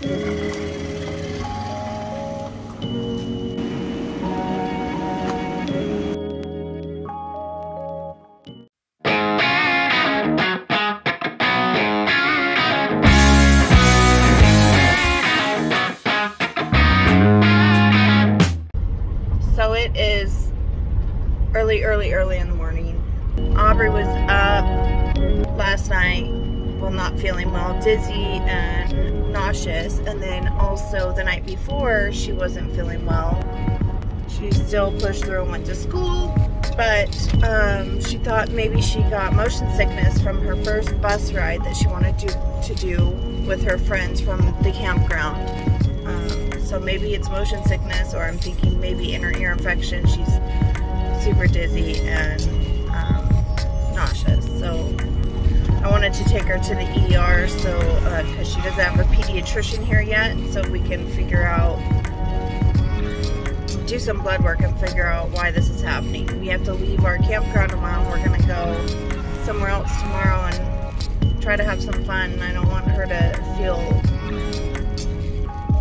So it is early in the morning. Aubrey was up last night, well, not feeling well, dizzy and nauseous, and then also the night before she wasn't feeling well. She still pushed through and went to school, but she thought maybe she got motion sickness from her first bus ride that she wanted to do with her friends from the campground. So maybe it's motion sickness, or I'm thinking maybe inner ear infection. She's super dizzy and nauseous. So I wanted to take her to the ER, so because she doesn't have a pediatrician here yet, so we can figure out, do some blood work and figure out why this is happening. We have to leave our campground tomorrow. We're gonna go somewhere else tomorrow and try to have some fun. And I don't want her to feel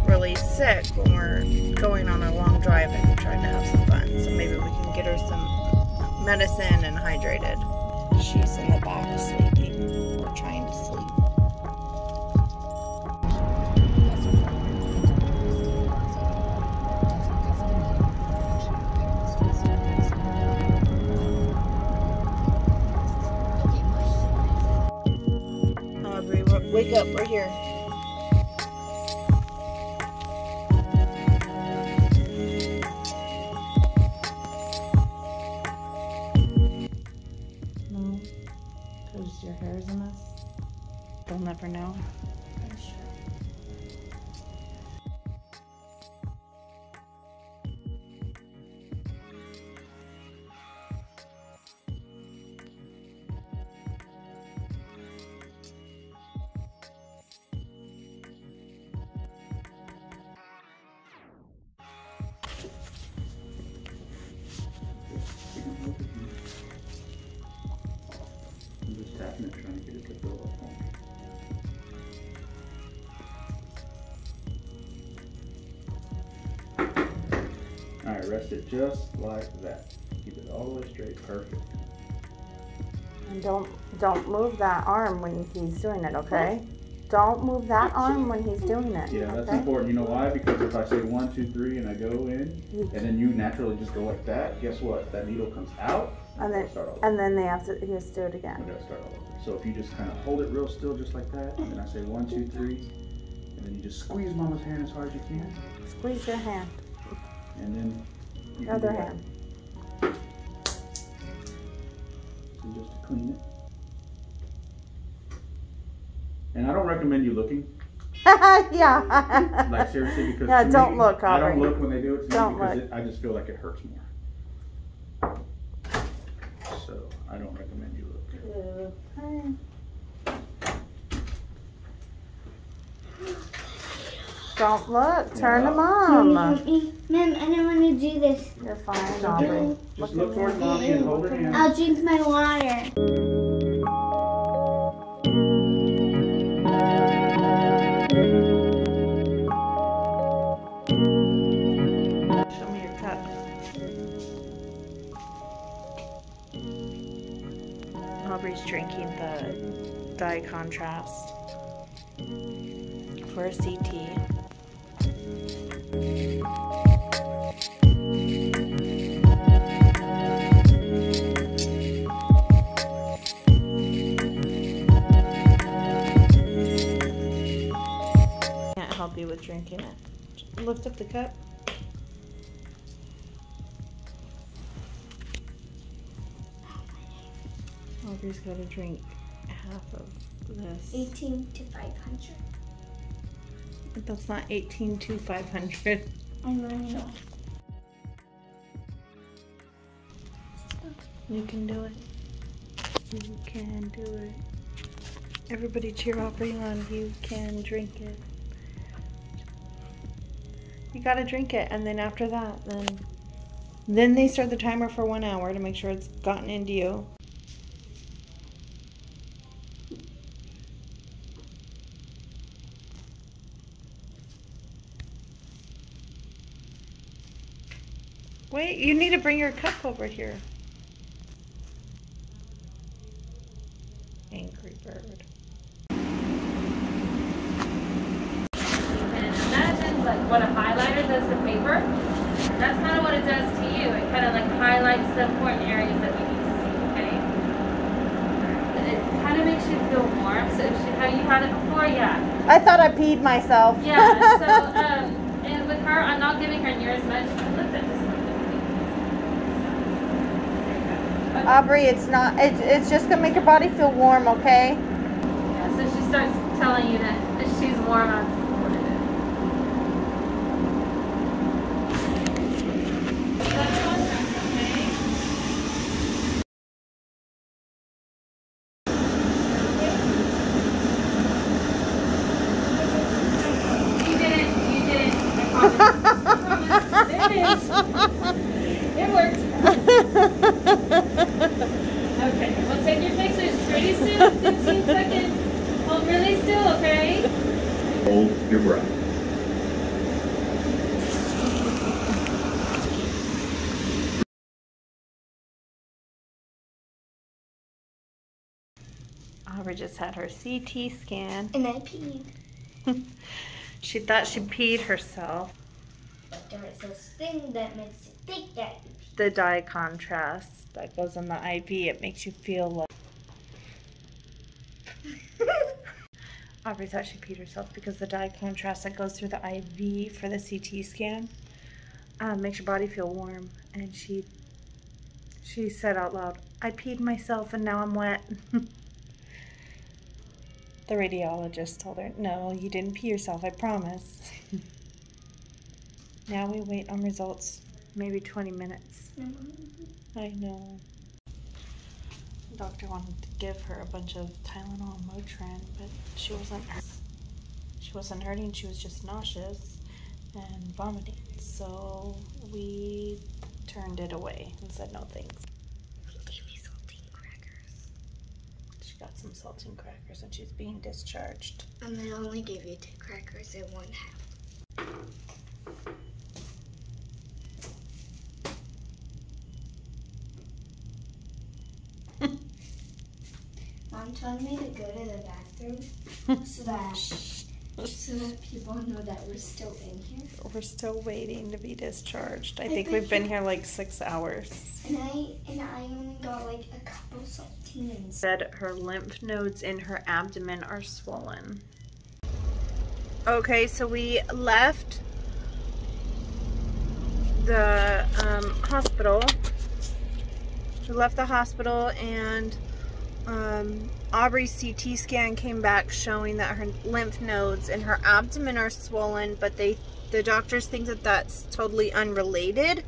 really sick when we're going on a long drive and trying to have some fun. So maybe we can get her some medicine and hydrated. She's in the back sleeping. We're trying to sleep. Aubrey, wake up. We're here. Your hair is a mess. They'll never know. I'm sure. I'm trying to get it to go up home. All right, rest it just like that. Keep it all the way straight, perfect. And don't move that arm when he's doing it, okay? Don't move that arm when he's doing it. Yeah, that's important. You know why? Because if I say 1, 2, 3, and I go in, and then you naturally just go like that, guess what? That needle comes out. And then they have to, he has to do it again. We gotta start all over. So if you just kind of hold it real still, just like that, and then I say 1, 2, 3, and then you just squeeze Mama's hand as hard as you can. Squeeze your hand. And then you other hand. So just to clean it. And I don't recommend you looking. Yeah. Like seriously, because yeah, don't look. I don't look when they do it. Don't look. I just feel like it hurts more. So I don't recommend you look. Okay. Don't look. Turn to Mom. Mom, I don't want to do this. You're fine, Aubrey. Just look towards Mommy and hold her hand. I'll drink my water. Aubrey's drinking the dye contrast for a CT. Can't help you with drinking it. Lift up the cup. Aubrey's got to drink half of this. 18 to 500. But that's not 18 to 500. I know. You can do it. You can do it. Everybody cheer Aubrey on. You can drink it. You got to drink it. And then after that, then they start the timer for 1 hour to make sure it's gotten into you. Wait, you need to bring your cup over here. Angry bird. Like what a highlighter does to paper, that's kind of what it does to you. It kind of like highlights the important areas that we need to see, okay? It kind of makes you feel warm, so have you had it before? Yeah. I thought I peed myself. Yeah, so, and with her, I'm not giving her near as much. Look at this. Okay. Aubrey, it's just going to make your body feel warm, okay? Yeah, so she starts telling you that she's warm on. It worked. Okay, we'll take your pictures pretty soon. 15 seconds. Hold really still, okay? Hold your breath. Aubrey just had her CT scan. And I peed. She thought she peed herself. There is this thing that makes you think that you pee. The dye contrast that goes on the IV, it makes you feel like... Aubrey thought she peed herself because the dye contrast that goes through the IV for the CT scan makes your body feel warm. And she said out loud, I peed myself and now I'm wet. The radiologist told her, no, you didn't pee yourself, I promise. Now we wait on results, maybe 20 minutes. Mm-hmm. I know. The doctor wanted to give her a bunch of Tylenol and Motrin, but she wasn't hurt. She wasn't hurting, she was just nauseous and vomiting. So we turned it away and said no thanks. He gave me saltine crackers. She got some saltine crackers and she's being discharged. And they only gave you 2 crackers and 1 half. Mom told me to go to the bathroom so that people know that we're still in here. We're still waiting to be discharged. I think we've been here like 6 hours. And I only got like a couple saltines. Said her lymph nodes in her abdomen are swollen. Okay, so we left the hospital. We left the hospital and Aubrey's CT scan came back showing that her lymph nodes and her abdomen are swollen, but the doctors think that that's totally unrelated.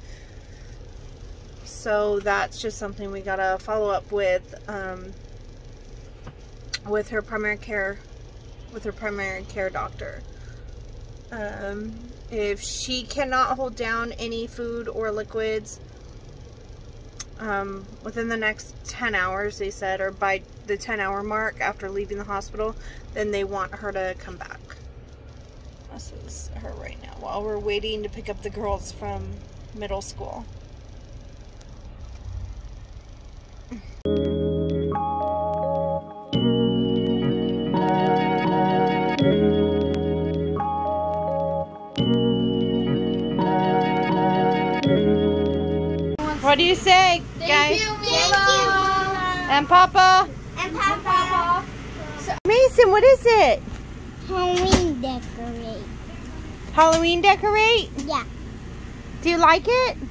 So that's just something we gotta follow up with her primary care doctor. If she cannot hold down any food or liquids within the next 10 hours, they said, or by the 10-hour mark after leaving the hospital, then they want her to come back. This is her right now, while we're waiting to pick up the girls from middle school. What do you say, guys? Thank you. And Papa? And Papa. So, Mason, what is it? Halloween decorate. Halloween decorate? Yeah. Do you like it?